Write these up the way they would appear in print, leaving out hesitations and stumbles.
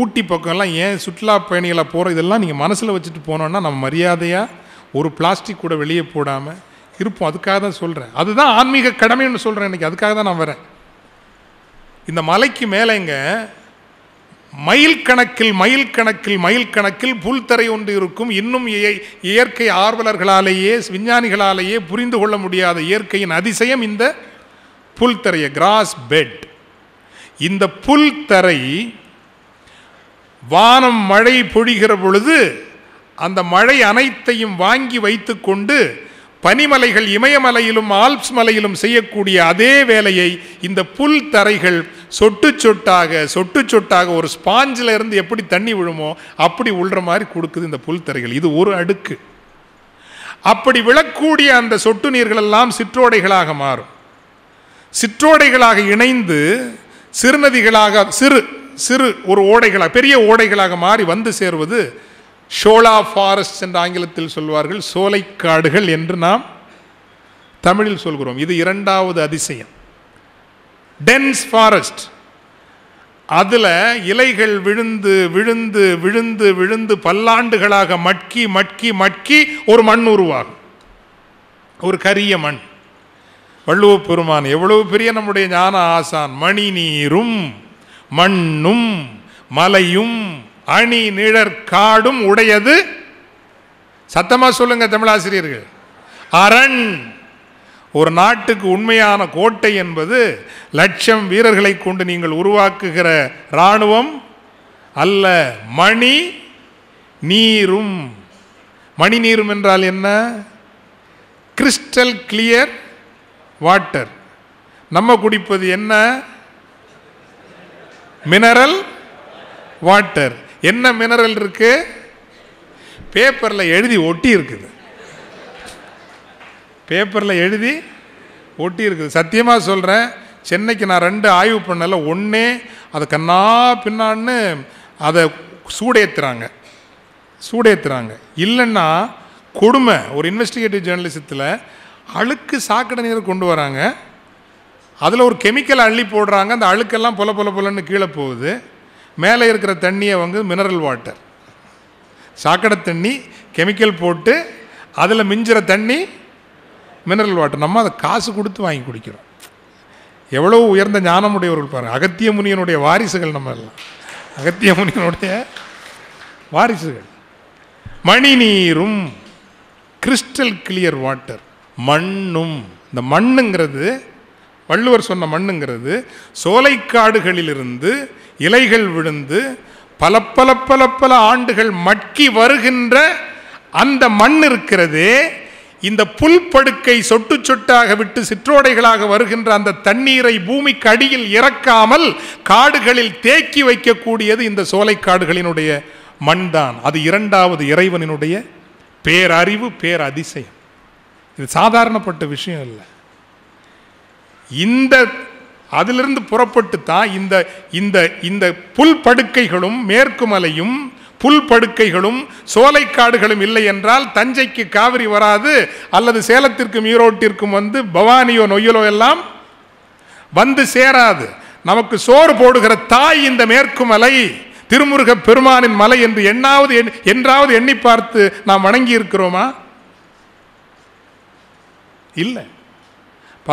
ஊட்டி பக்கம்லாம் ஏன் சுற்றுலா பயணிகளாக போகிறோம், இதெல்லாம் நீங்கள் மனசில் வச்சுட்டு போனோன்னா நம்ம மரியாதையாக ஒரு பிளாஸ்டிக் கூட வெளியே போடாமல் இருப்போம். அதுக்காக தான் சொல்கிறேன், அதுதான் ஆன்மீக கடமைன்னு சொல்கிறேன் இன்றைக்கி. அதுக்காக தான் நான் வரேன். இந்த மலைக்கு மேலேங்க மயில் கணக்கில் புல்தரை ஒன்று இருக்கும். இன்னும் இயற்கை ஆர்வலர்களாலேயே விஞ்ஞானிகளாலேயே புரிந்து கொள்ள முடியாத இயற்கையின் அதிசயம் இந்த புல்தரையை, கிராஸ் பெட். இந்த புல்தரை வானம் மழை பொழிகிற பொழுது அந்த மழை அனைத்தையும் வாங்கி வைத்து கொண்டு பனிமலைகள் இமயமலையிலும் ஆல்ப்ஸ் மலையிலும் செய்யக்கூடிய அதே வேலையை இந்த புல் தரைகள் சொட்டு சொட்டாக ஒரு ஸ்பாஞ்சில் இருந்து எப்படி தண்ணி விழுமோ அப்படி உள்ற மாதிரி கொடுக்குது இந்த புல் தரைகள். இது ஒரு அடுக்கு. அப்படி விழக்கூடிய அந்த சொட்டு நீர்களெல்லாம் சிற்றோடைகளாக மாறும். சிற்றோடைகளாக இணைந்து சிறுநதிகளாக சிறு சிறு ஒரு ஓடைகளாக பெரிய ஓடைகளாக மாறி வந்து சேருவது ஷோலா ஃபாரஸ்ட் என்ற ஆங்கிலத்தில் சொல்வார்கள், சோலைக்காடுகள் என்று நாம் தமிழில் சொல்கிறோம். இது இரண்டாவது அதிசயம். டென்ஸ் ஃபாரஸ்ட், அதில் இலைகள் விழுந்து விழுந்து விழுந்து விழுந்து பல்லாண்டுகளாக மட்கி மட்கி மட்கி ஒரு மண் உருவாகும், ஒரு கரிய மண். வள்ளுவப் பெருமான் எவ்வளவு பெரிய நம்முடைய ஞான ஆசான், மணி நீரும் மண்ணும் மலையும் அணி நிழற் காடும் உடையது. சத்தமா சொல்லுங்க தமிழாசிரியர்கள், அரண். ஒரு நாட்டுக்கு உண்மையான கோட்டை என்பது 100,000 வீரர்களை கொண்டு நீங்கள் உருவாக்குகிற இராணுவம் அல்ல. மணி நீரும், மணி நீரும் என்றால் என்ன? Crystal clear water. நம்ம குடிப்பது என்ன? Mineral water. என்ன மினரல் இருக்கு? பேப்பரில் எழுதி ஒட்டி இருக்குது, பேப்பரில் எழுதி ஒட்டி இருக்குது. சத்தியமாக சொல்கிறேன், சென்னைக்கு நான் 2 ஆய்வு பண்ணல. ஒன்றே அதை கண்ணா பின்னான்னு அதை சூடேத்துறாங்க. இல்லைன்னா கொடுமை. ஒரு இன்வெஸ்டிகேட்டிவ் ஜேர்னலிசத்தில் அழுக்கு சாக்கடை நீர் கொண்டு வராங்க, அதில் ஒரு கெமிக்கல் அள்ளி போடுறாங்க, அந்த அழுக்கெல்லாம் பொல பொல பொலன்னு கீழே போகுது. மேலே இருக்கிற தண்ணியை வந்து மினரல் வாட்டர், சாக்கடை தண்ணி கெமிக்கல் போட்டு அதில் மிஞ்சிற தண்ணி மினரல் வாட்டர். நம்ம அதை காசு கொடுத்து வாங்கி குடிக்கிறோம். எவ்வளோ உயர்ந்த ஞானமுடையவர்கள் பாருங்கள், அகத்திய முனியனுடைய வாரிசுகள் நம்ம எல்லாம், அகத்திய முனியனுடைய வாரிசுகள். மணி நீரும் கிறிஸ்டல் கிளியர் வாட்டர், மண்ணும். இந்த மண்ணுங்கிறது வள்ளுவர் சொன்ன மண்ணுங்கிறது சோலைக்காடுகளிலிருந்து இலைகள் விழுந்து பல பல பல பல ஆண்டுகள் மட்கி வருகின்ற அந்த மண் இருக்கிறதே, இந்த புல்படுக்கை சொட்டு சொட்டாக விட்டு சிற்றோடைகளாக வருகின்ற அந்த தண்ணீரை பூமிக்கு அடியில் இறக்காமல் காடுகளில் தேக்கி வைக்கக்கூடியது இந்த சோலைக்காடுகளினுடைய மண் தான். அது இரண்டாவது இறைவனினுடைய பேரறிவு, பேரதிசயம். இது சாதாரணப்பட்ட விஷயம் இல்லை. இந்த அதிலிருந்து புறப்பட்டு தான் இந்த இந்த இந்த புல்படுக்கைகளும் மேற்கு மலையும் புல்படுக்கைகளும் சோலைக்காடுகளும் இல்லை என்றால் தஞ்சைக்கு காவிரி வராது, அல்லது சேலத்திற்கும் ஈரோட்டிற்கும் வந்து பவானியோ நொய்யலோ எல்லாம் வந்து சேராது. நமக்கு சோறு போடுகிற தாய் இந்த மேற்கு மலை, திருமுருக பெருமானின் மலை என்று என்றாவது எண்ணி பார்த்து நாம் வணங்கி இருக்கிறோமா? இல்லை.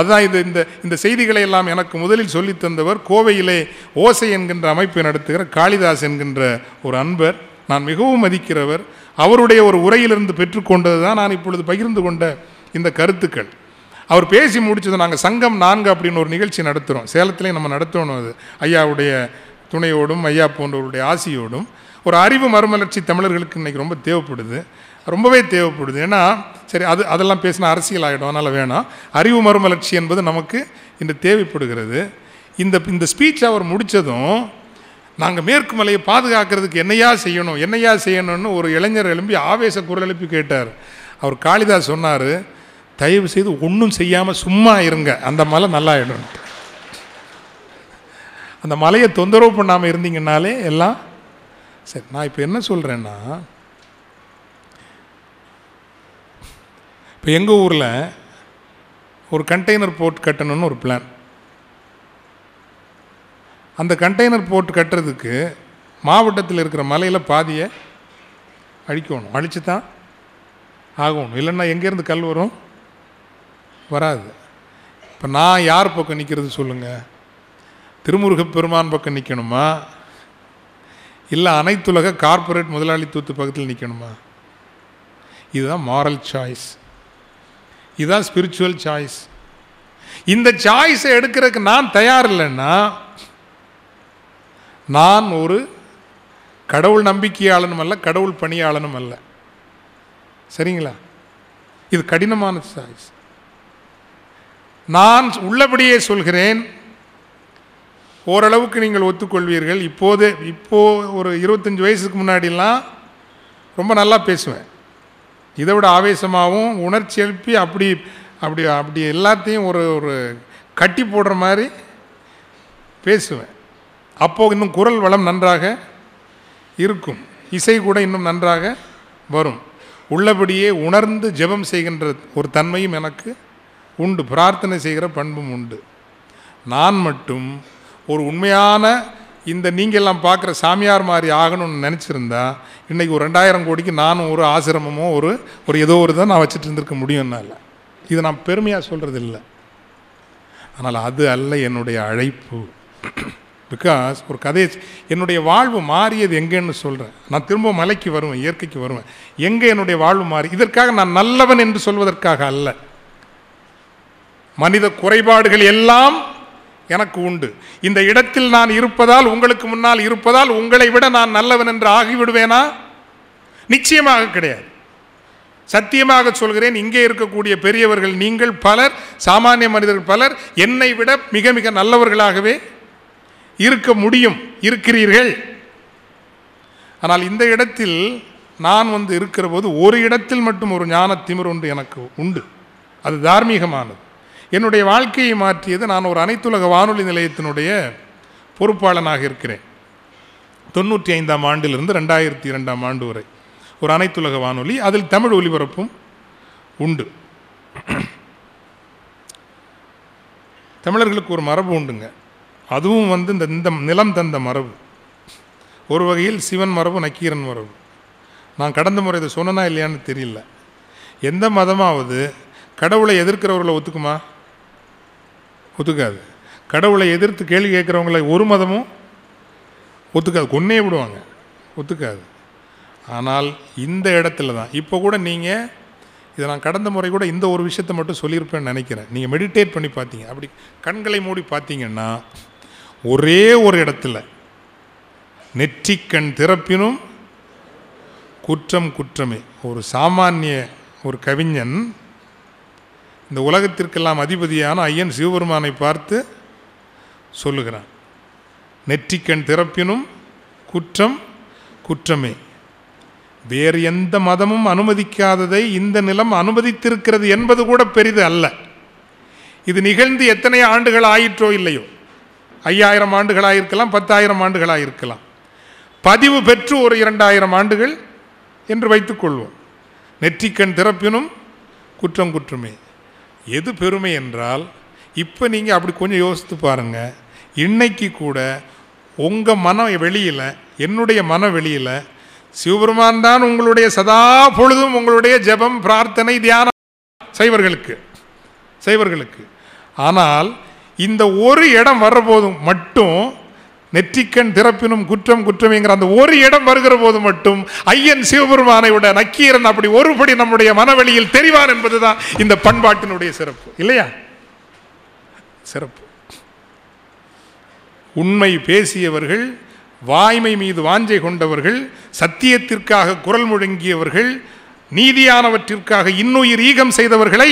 அதுதான் இது. இந்த செய்திகளை எல்லாம் எனக்கு முதலில் சொல்லித்தந்தவர் கோவையிலே ஓசை என்கின்ற அமைப்பை நடத்துகிற காளிதாஸ் என்கின்ற ஒரு அன்பர், நான் மிகவும் மதிக்கிறவர். அவருடைய ஒரு உரையிலிருந்து பெற்றுக்கொண்டது தான் நான் இப்பொழுது பகிர்ந்து கொண்ட இந்த கருத்துக்கள். அவர் பேசி முடித்தது. நாங்கள் சங்கம் 4 அப்படின்னு ஒரு நிகழ்ச்சி நடத்துகிறோம், சேலத்திலே நம்ம நடத்தணும். அது ஐயாவுடைய துணையோடும் ஐயா போன்றவருடைய ஆசியோடும். ஒரு அறிவு மறுமலர்ச்சி தமிழர்களுக்கு இன்றைக்கி ரொம்ப தேவைப்படுது, ரொம்பவே தேவைப்படுது. ஏன்னா சரி, அதெல்லாம் பேசினா அரசியல் ஆகிடும், அதனால் வேணாம். அறிவு மறுமலர்ச்சி என்பது நமக்கு இன்று தேவைப்படுகிறது. இந்த ஸ்பீச் அவர் முடித்ததும், நாங்கள் மேற்கு மலையை பாதுகாக்கிறதுக்கு என்னையா செய்யணும்னு ஒரு இளைஞர் எழும்பி ஆவேச குரல் எழுப்பி கேட்டார். அவர் காளிதாஸ் சொன்னார், தயவு செய்து ஒன்றும் செய்யாமல் சும்மா இருங்க, அந்த மலை நல்லா ஆகிடும். அந்த மலையை தொந்தரவு பண்ணாமல் இருந்தீங்கன்னாலே எல்லாம் சரி. நான் இப்போ என்ன சொல்கிறேன்னா, இப்போ எங்கள் ஊரில் ஒரு கண்டெய்னர் போர்ட் கட்டணும்னு ஒரு பிளான். அந்த கண்டெய்னர் போர்ட் கட்டுறதுக்கு மாவட்டத்தில் இருக்கிற மலையில் பாதியை அழிக்கணும், அழித்து தான் ஆகணும். இல்லைன்னா எங்கேருந்து கல் வரும்? வராது. இப்போ நான் யார் பக்கம் நிற்கிறது சொல்லுங்கள்? திருமுருகப் பெருமான் பக்கம் நிற்கணுமா, இல்லை அனைத்துலக கார்ப்பரேட் முதலாளித்துவத்து பக்கத்தில் நிற்கணுமா? இதுதான் மாரல் சாய்ஸ், இதுதான் ஸ்பிரிச்சுவல் சாய்ஸ். இந்த சாய்ஸை எடுக்கிறதுக்கு நான் தயார் இல்லைன்னா, நான் ஒரு கடவுள் நம்பிக்கையாளனும் அல்ல, கடவுள் பணியாளனும் அல்ல. சரிங்களா? இது கடினமான சாய்ஸ். நான் உள்ளபடியே சொல்கிறேன், ஓரளவுக்கு நீங்கள் ஒத்துக்கொள்வீர்கள். இப்போது ஒரு 25 வயசுக்கு முன்னாடிலாம் ரொம்ப நல்லா பேசுவேன். இதை விட ஆவேசமாகவும் உணர்ச்சி எழுப்பி அப்படி அப்படி அப்படி எல்லாத்தையும் ஒரு ஒரு கட்டி போடுற மாதிரி பேசுவேன். அப்போது இன்னும் குரல் வளம் நன்றாக இருக்கும், இசை கூட இன்னும் நன்றாக வரும். உள்ளபடியே உணர்ந்து ஜெபம் செய்கின்ற ஒரு தன்மையும் எனக்கு உண்டு, பிரார்த்தனை செய்கிற பண்பும் உண்டு. நான் மட்டும் ஒரு உண்மையான இந்த நீங்கள்லாம் பார்க்குற சாமியார் மாதிரி ஆகணும்னு நினச்சிருந்தா, இன்றைக்கி ஒரு 2000 கோடிக்கு நானும் ஒரு ஆசிரமமோ ஒரு ஏதோ ஒரு தான் நான் வச்சுட்டு இருந்திருக்க முடியும்னால இது நான் பெருமையாக சொல்கிறது இல்லை. ஆனால் அது அல்ல என்னுடைய அழைப்பு. பிகாஸ் ஒரு கதை, என்னுடைய வாழ்வு மாறியது எங்கேன்னு சொல்கிறேன். நான் திரும்ப மலைக்கு வருவேன், இயற்கைக்கு வருவேன். எங்கே என்னுடைய வாழ்வு மாறி, இதற்காக நான் நல்லவன் என்று சொல்வதற்காக அல்ல. மனித குறைபாடுகள் எல்லாம் எனக்கு உண்டு. இந்த இடத்தில் நான் இருப்பதால், உங்களுக்கு முன்னால் இருப்பதால், உங்களை விட நான் நல்லவன் என்று ஆகிவிடுவேனா? நிச்சயமாக கிடையாது. சத்தியமாக சொல்கிறேன், இங்கே இருக்கக்கூடிய பெரியவர்கள் நீங்கள் பலர், சாமானிய மனிதர்கள் பலர் என்னை விட மிக மிக நல்லவர்களாகவே இருக்க முடியும், இருக்கிறீர்கள். ஆனால் இந்த இடத்தில் நான் இருக்கிற போது ஒரு இடத்தில் மட்டும் ஒரு ஞான திமிர் ஒன்று எனக்கு உண்டு. அது தார்மீகமானது. என்னுடைய வாழ்க்கையை மாற்றியது, நான் ஒரு அனைத்துலக வானொலி நிலையத்தினுடைய பொறுப்பாளனாக இருக்கிறேன். 1995ஆம் ஆண்டிலிருந்து 2002ஆம் ஆண்டு வரை ஒரு அனைத்துலக வானொலி, அதில் தமிழ் ஒலிபரப்பும் உண்டு. தமிழர்களுக்கு ஒரு மரபு உண்டுங்க, அதுவும் இந்த நிலம் தந்த மரபு, ஒரு வகையில் சிவன் மரபு, நக்கீரன் மரபு. நான் கடந்த முறை இதை சொன்னனா இல்லையான்னு தெரியல. எந்த மதமாவது கடவுளை எதிர்க்கிறவர்களை ஒத்துக்குமா? ஒத்துக்காது. கடவுளை எதிர்த்து கேள்வி கேட்குறவங்களை ஒரு மதமும் ஒத்துக்காது, கொன்னே விடுவாங்க, ஒத்துக்காது. ஆனால் இந்த இடத்துல தான் இப்போ கூட நீங்கள் இதை, நான் கடந்த முறை கூட இந்த ஒரு விஷயத்தை மட்டும் சொல்லியிருப்பேன்னு நினைக்கிறேன். நீங்கள் மெடிடேட் பண்ணி பார்த்தீங்க, அப்படி கண்களை மூடி பார்த்தீங்கன்னா ஒரே ஒரு இடத்துல நெற்றிக்கண் திறப்பினும் குற்றம் குற்றமே. ஒரு சாமானிய ஒரு கவிஞன் இந்த உலகத்திற்கெல்லாம் அதிபதியான ஐயன் சிவபெருமானை பார்த்து சொல்லுகிறான், நெற்றிக்கண் திறப்பினும் குற்றம் குற்றமே. வேறு எந்த மதமும் அனுமதிக்காததை இந்த நிலம் அனுமதித்திருக்கிறது என்பது கூட பெரிது அல்ல. இது நிகழ்ந்து எத்தனை ஆண்டுகள் ஆயிற்றோ இல்லையோ, 5000 ஆண்டுகளாயிருக்கலாம், 10000 ஆண்டுகளாயிருக்கலாம், பதிவு பெற்று ஒரு 2000 ஆண்டுகள் என்று வைத்துக்கொள்வோம். நெற்றிக்கண் திறப்பினும் குற்றம் குற்றமே. எது பெருமை என்றால், இப்போ நீங்கள் அப்படி கொஞ்சம் யோசித்து பாருங்கள். இன்னைக்கு கூட உங்கள் மன வெளியில், என்னுடைய மன வெளியில் சிவபெருமான் தான் உங்களுடைய சதா பொழுதும் உங்களுடைய ஜெபம், பிரார்த்தனை, தியானம் சைவர்களுக்கு. ஆனால் இந்த ஒரு இடம் வர்ற போதும் மட்டும், நெற்றிக்கண் திறப்பினும் குற்றம் குற்றமேங்கிற அந்த ஒரு இடம் வருகிற போது மட்டும் ஐயன் சிவபெருமானை விட நக்கீரன் அப்படி ஒருபடி நம்முடைய மனவெளியில் தெரிவார் என்பதுதான் இந்த பண்பாட்டினுடைய சிறப்பு இல்லையா? சிறப்பு. உண்மை பேசியவர்கள், வாய்மை மீது வாஞ்சை கொண்டவர்கள், சத்தியத்திற்காக குரல் முழங்கியவர்கள், நீதியானவற்றிற்காக இன்னுயிர் ஈகம் செய்தவர்களை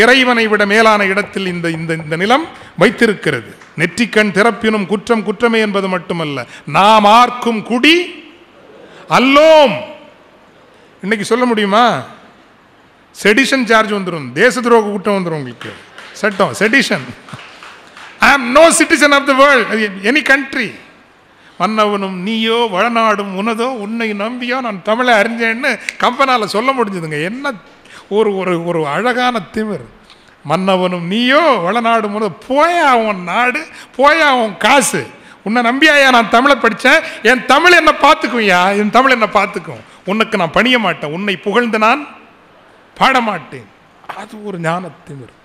இறைவனை விட மேலான இடத்தில் இந்த இந்த நிலம் வைத்திருக்கிறது. நெற்றிக்கண் திறப்பினும் குற்றம் குற்றமே என்பது மட்டுமல்ல, நாம் ஆர்க்கும் குடி அல்லோம். இன்னைக்கு சொல்ல முடியுமா? செடிஷன் சார்ஜ் வந்துடும், தேச துரோக கூட்டம் வந்துடும் உங்களுக்கு, சட்டம் sedition. I am no citizen of the world, any country. மன்னவனும் நீயோ வளநாடும் உனதோ உன்னை நம்பியோ நான் தமிழை அறிஞ்சேன்னு கம்பனால் சொல்ல முடிஞ்சதுங்க. என்ன ஒரு ஒரு அழகான திமிர். மன்னவனும் நீயோ வளநாடும் உனதோ, போயா உன் நாடு, போயா உன் காசு, உன்னை நம்பியாயா நான் தமிழை படித்தேன், என் தமிழ் என்னை பார்த்துக்கும்யா, என் தமிழ் என்னை பார்த்துக்கும், உனக்கு நான் பணிய மாட்டேன், உன்னை புகழ்ந்து நான் பாடமாட்டேன். அது ஒரு ஞானத்தின்